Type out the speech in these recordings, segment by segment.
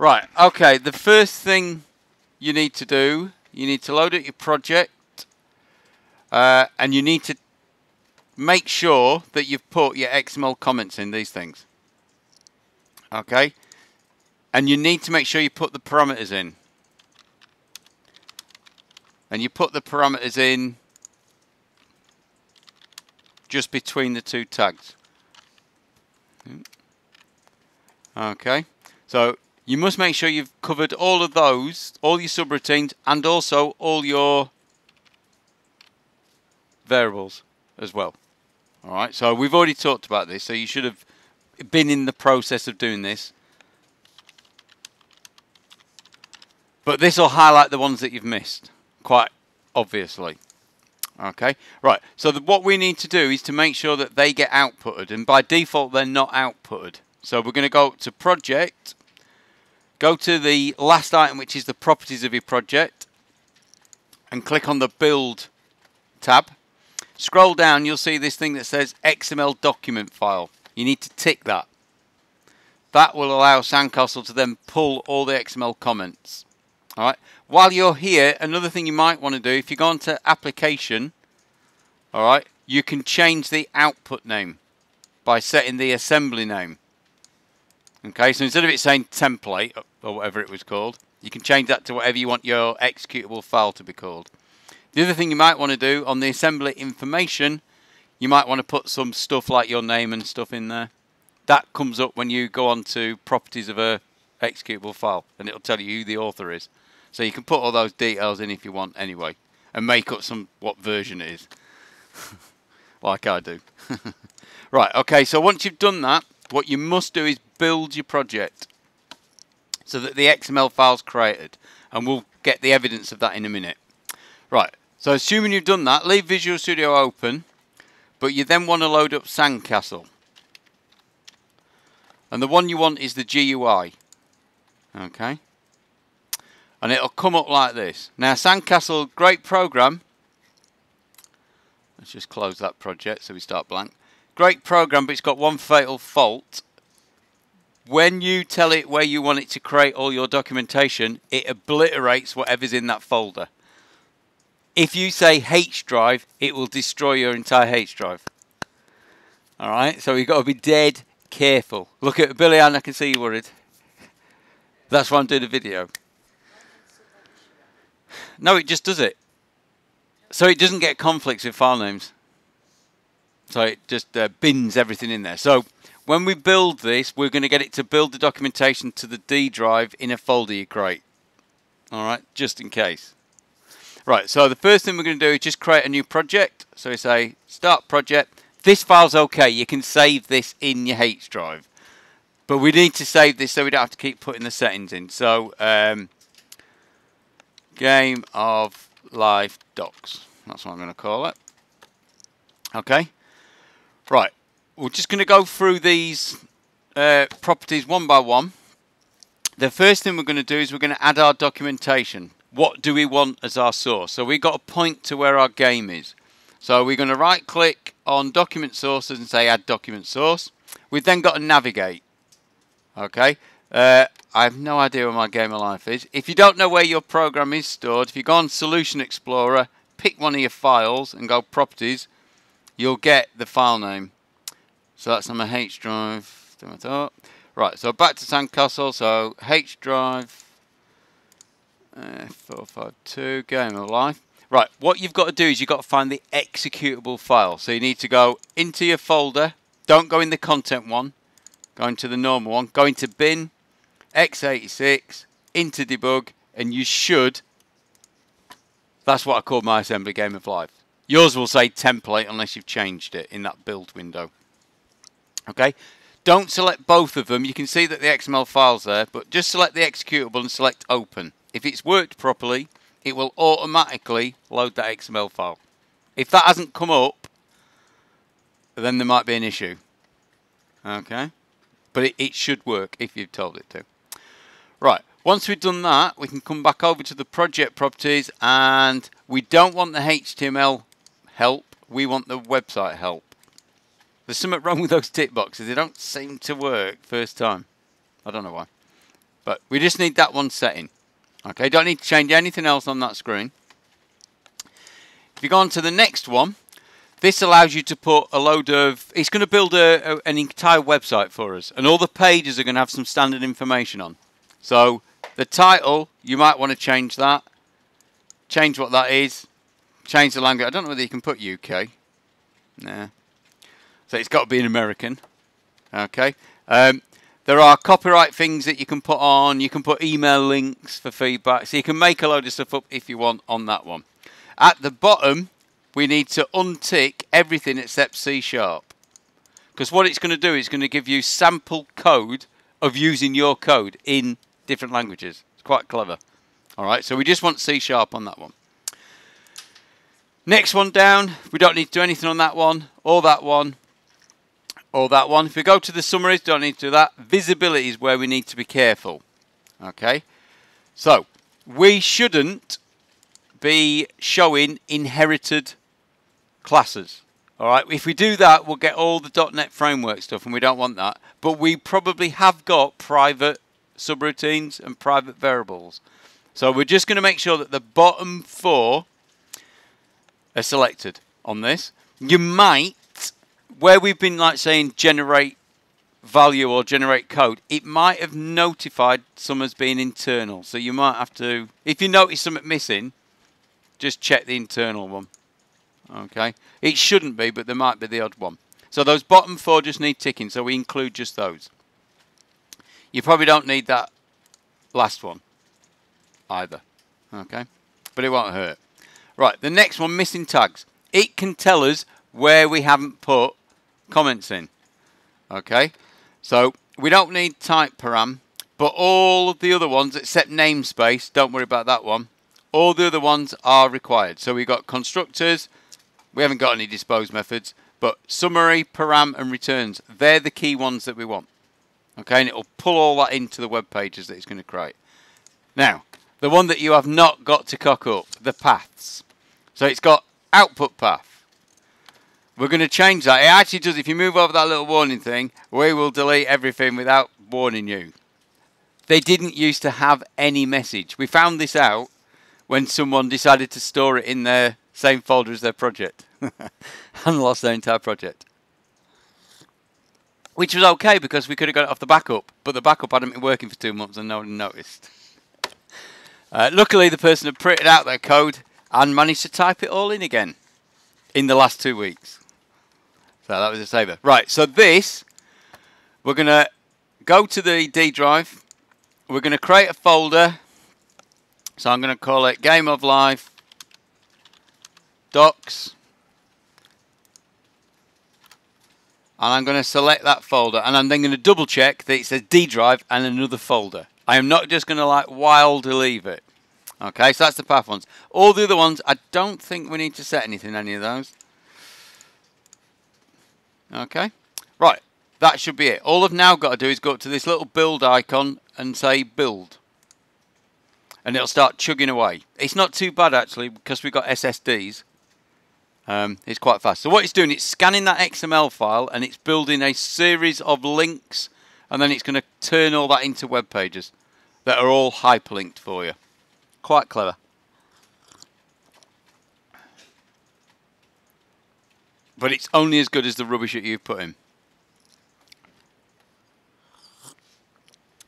Right, okay, the first thing you need to do, you need to load up your project and you need to make sure that you've put your XML comments in these things. Okay, and you need to make sure you put the parameters in. And you put the parameters in just between the two tags. Okay, so you must make sure you've covered all of those, all your subroutines, and also all your variables as well. All right, so we've already talked about this, so you should have been in the process of doing this. But this will highlight the ones that you've missed, quite obviously. Okay, right, so what we need to do is to make sure that they get outputted, and by default they're not outputted. So we're going to go to project, go to the last item, which is the properties of your project, and click on the build tab. Scroll down, you'll see this thing that says XML document file. You need to tick that. That will allow Sandcastle to then pull all the XML comments. All right. While you're here, another thing you might want to do, if you go onto application, all right, you can change the output name by setting the assembly name. Okay, so instead of it saying template or whatever it was called, you can change that to whatever you want your executable file to be called. The other thing you might want to do on the assembly information, you might want to put some stuff like your name and stuff in there. That comes up when you go on to properties of a executable file, and it'll tell you who the author is, so you can put all those details in if you want anyway, and make up some what version it is. Like I do. Right, okay, so once you've done that, what you must do is build your project so that the XML file's created, and we'll get the evidence of that in a minute. Right, so assuming you've done that, leave Visual Studio open, but you then want to load up Sandcastle, and the one you want is the GUI. Okay, and it'll come up like this. Now Sandcastle, great program. Let's just close that project so we start blank. Great program, but it's got one fatal fault. When you tell it where you want it to create all your documentation, it obliterates whatever's in that folder. If you say H drive, it will destroy your entire H drive. All right, so you've got to be dead careful. Look at Billy Ann, I can see you worried. That's why I'm doing a video. No, it just does it. So it doesn't get conflicts with file names. So it just bins everything in there. So when we build this, we're going to get it to build the documentation to the D drive in a folder you create. All right, just in case. Right, so the first thing we're going to do is just create a new project. So we say start project. This file's okay. You can save this in your H drive. But we need to save this so we don't have to keep putting the settings in. So, Game of Life Docs. That's what I'm going to call it. Okay. Right. We're just going to go through these properties one by one. The first thing we're going to do is we're going to add our documentation. What do we want as our source? So we've got to point to where our game is. So we're going to right click on document sources and say add document source. We've then got to navigate. Okay, I have no idea where my Game of Life is. If you don't know where your program is stored, if you go on Solution Explorer, pick one of your files and go Properties, you'll get the file name. So that's on my H drive. Right, so back to Sandcastle. So H drive, 452, Game of Life. Right, what you've got to do is you've got to find the executable file. So you need to go into your folder. Don't go in the content one. Go into the normal one, go into bin, x86, into debug, and you should, that's what I call my assembly Game of Life. Yours will say template unless you've changed it in that build window. Okay, don't select both of them. You can see that the XML file's there, but just select the executable and select open. If it's worked properly, it will automatically load that XML file. If that hasn't come up, then there might be an issue. Okay. But it should work if you've told it to. Right, once we've done that, we can come back over to the project properties, and we don't want the HTML help, we want the website help. There's something wrong with those tick boxes, they don't seem to work first time. I don't know why. But we just need that one setting. Okay, don't need to change anything else on that screen. If you go on to the next one, this allows you to put a load of... It's going to build an entire website for us. And all the pages are going to have some standard information on. So the title, you might want to change that. Change what that is. Change the language. I don't know whether you can put UK. Nah. So it's got to be in American. Okay. There are copyright things that you can put on. You can put email links for feedback. So you can make a load of stuff up if you want on that one. At the bottom... We need to untick everything except C Sharp. Because what it's going to do is going to give you sample code of using your code in different languages. It's quite clever. Alright, so we just want C Sharp on that one. Next one down, we don't need to do anything on that one, or that one, or that one. If we go to the summaries, don't need to do that. Visibility is where we need to be careful. Okay, so we shouldn't be showing inherited classes. All right, if we do that, we'll get all the .NET framework stuff, and we don't want that. But we probably have got private subroutines and private variables. So we're just going to make sure that the bottom four are selected on this. You might, where we've been like saying generate value or generate code, it might have notified some as being internal. So you might have to, if you notice something missing, just check the internal one. Okay. It shouldn't be, but there might be the odd one. So those bottom four just need ticking, so we include just those. You probably don't need that last one either. Okay. But it won't hurt. Right, the next one, missing tags. It can tell us where we haven't put comments in. Okay. So we don't need type param, but all of the other ones except namespace, don't worry about that one. All the other ones are required. So we've got constructors. We haven't got any dispose methods. But summary, param, and returns. They're the key ones that we want. Okay, and it will pull all that into the web pages that it's going to create. Now, the one that you have not got to cock up, the paths. So it's got output path. We're going to change that. It actually does, if you move over that little warning thing, we will delete everything without warning you. They didn't used to have any message. We found this out when someone decided to store it in their same folder as their project and lost their entire project. Which was okay because we could have got it off the backup, but the backup hadn't been working for 2 months and no one noticed. Luckily, the person had printed out their code and managed to type it all in again in the last 2 weeks. So that was a saver. Right, so this, we're going to go to the D drive. We're going to create a folder. So I'm going to call it Game of Life Docs. And I'm going to select that folder. And I'm then going to double check that it says D drive and another folder. I am not just going to like wildly leave it. Okay, so that's the path ones. All the other ones, I don't think we need to set anything in any of those. Okay, right. That should be it. All I've now got to do is go up to this little build icon and say build. And it'll start chugging away. It's not too bad, actually, because we've got SSDs. It's quite fast. So what it's doing, it's scanning that XML file, and it's building a series of links, and then it's going to turn all that into web pages that are all hyperlinked for you. Quite clever. But it's only as good as the rubbish that you've put in.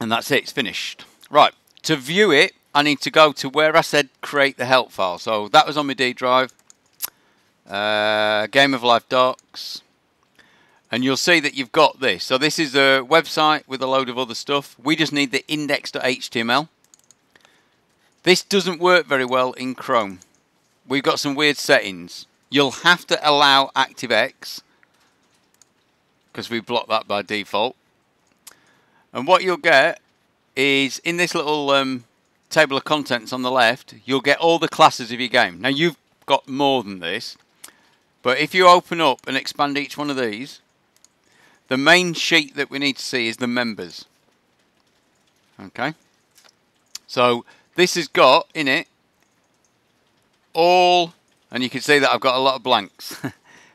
And that's it. It's finished. Right. To view it, I need to go to where I said create the help file. So that was on my D drive. Game of Life Docs. And you'll see that you've got this. So this is a website with a load of other stuff. We just need the index.html. This doesn't work very well in Chrome. We've got some weird settings. You'll have to allow ActiveX, because we block that by default. And what you'll get is in this little... table of contents on the left, you'll get all the classes of your game. Now you've got more than this, but if you open up and expand each one of these, the main sheet that we need to see is the members. Okay, so this has got in it all, and you can see that I've got a lot of blanks.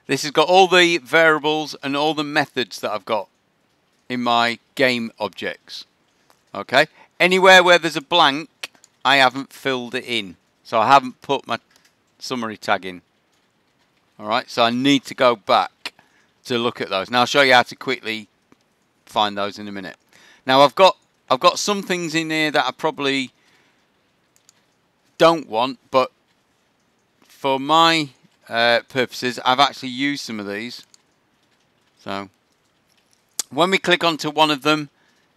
This has got all the variables and all the methods that I've got in my game objects. Okay, anywhere where there's a blank, I haven't filled it in. So I haven't put my summary tag in. Alright, so I need to go back to look at those. Now I'll show you how to quickly find those in a minute. Now I've got some things in here that I probably don't want, but for my purposes, I've actually used some of these. So when we click onto one of them,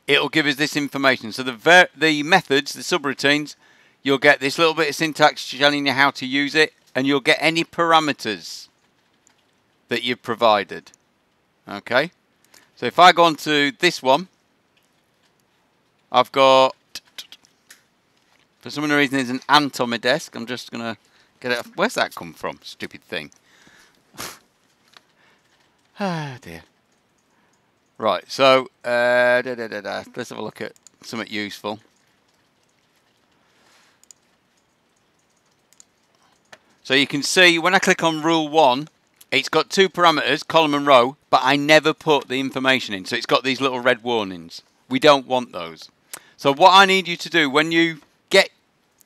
it'll give us this information. So the methods, the subroutines, you'll get this little bit of syntax telling you how to use it, and you'll get any parameters that you've provided. Okay, so if I go on to this one, I've got, for some reason there's an ant on my desk. I'm just gonna get it off. Where's that come from? Stupid thing. Ah, dear. Right, so let's have a look at something useful. So you can see when I click on rule 1, it's got two parameters, column and row, but I never put the information in. So it's got these little red warnings. We don't want those. So what I need you to do when you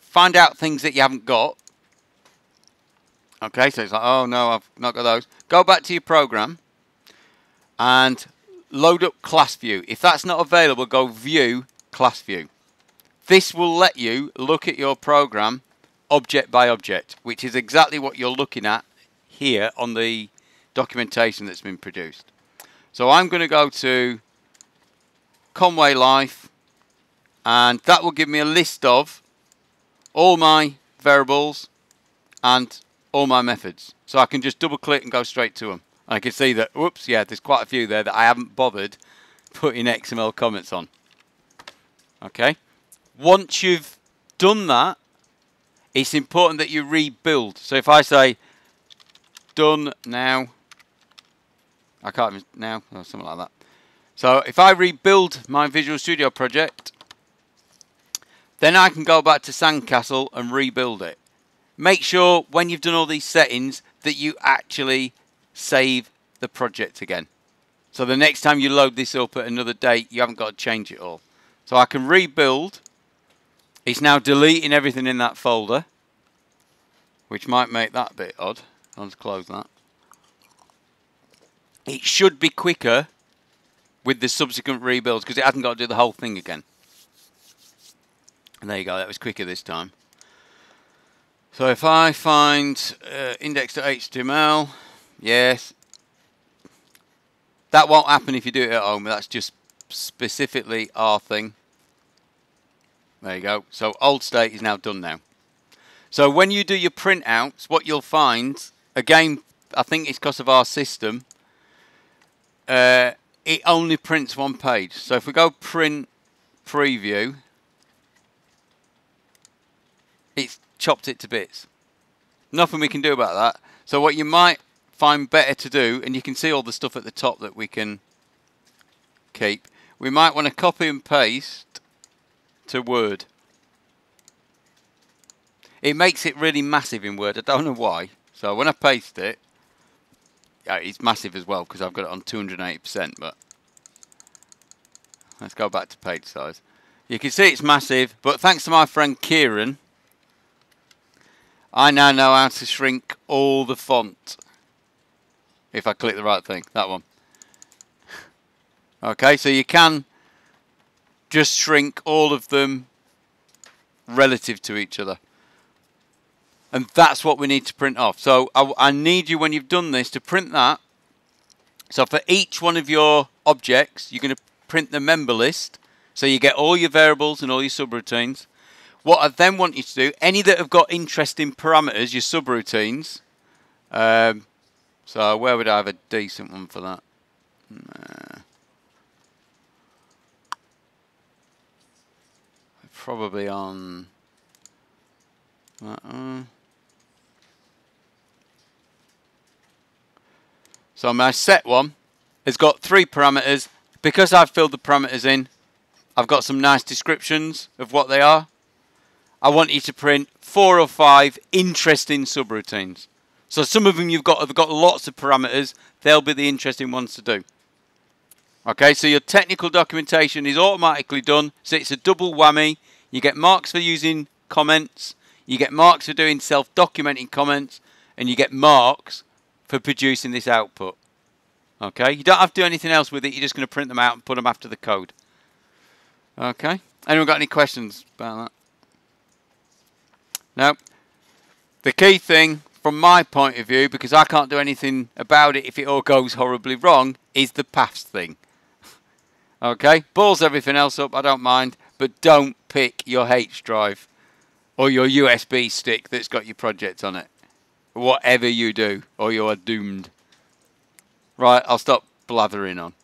find out things that you haven't got. Okay, so it's like, oh no, I've not got those. Go back to your program and load up class view. If that's not available, go view class view. This will let you look at your program object by object, which is exactly what you're looking at here on the documentation that's been produced. So I'm going to go to Conway Life, and that will give me a list of all my variables and all my methods. So I can just double click and go straight to them. I can see that, whoops, yeah, there's quite a few there that I haven't bothered putting XML comments on. Okay. Once you've done that, it's important that you rebuild. So if I say, done now, I can't even, now, or something like that. So if I rebuild my Visual Studio project, then I can go back to Sandcastle and rebuild it. Make sure when you've done all these settings that you actually save the project again, so the next time you load this up at another date, you haven't got to change it all. So I can rebuild. It's now deleting everything in that folder, which might make that a bit odd. I'll just close that. It should be quicker with the subsequent rebuilds because it hasn't got to do the whole thing again. And there you go, that was quicker this time. So if I find index.html, yes, that won't happen if you do it at home. That's just specifically our thing. There you go. So old state is now done now. So when you do your printouts, what you'll find, again, I think it's because of our system, it only prints one page. So if we go print preview, it's chopped it to bits. Nothing we can do about that. So what you might find better to do, and you can see all the stuff at the top that we can keep, we might want to copy and paste to Word. It makes it really massive in Word. I don't know why. So when I paste it, yeah, it's massive as well because I've got it on 280%, but let's go back to page size. You can see it's massive, but thanks to my friend Kieran, I now know how to shrink all the font. If I click the right thing, that one. Okay, so you can just shrink all of them relative to each other. And that's what we need to print off. So I need you, when you've done this, to print that. So for each one of your objects, you're going to print the member list. So you get all your variables and all your subroutines. What I then want you to do, any that have got interesting parameters, your subroutines, so where would I have a decent one for that? Nah. Probably on that one. So my set one has got three parameters. Because I've filled the parameters in, I've got some nice descriptions of what they are. I want you to print 4 or 5 interesting subroutines. So some of them you've got lots of parameters. They'll be the interesting ones to do. Okay, so your technical documentation is automatically done. So it's a double whammy. You get marks for using comments. You get marks for doing self-documenting comments. And you get marks for producing this output. Okay, you don't have to do anything else with it. You're just going to print them out and put them after the code. Okay, anyone got any questions about that? No. The key thing from my point of view, because I can't do anything about it if it all goes horribly wrong, is the paths thing. Okay, balls everything else up, I don't mind, but don't pick your H drive or your USB stick that's got your project on it. Whatever you do, or you are doomed. Right, I'll stop blathering on.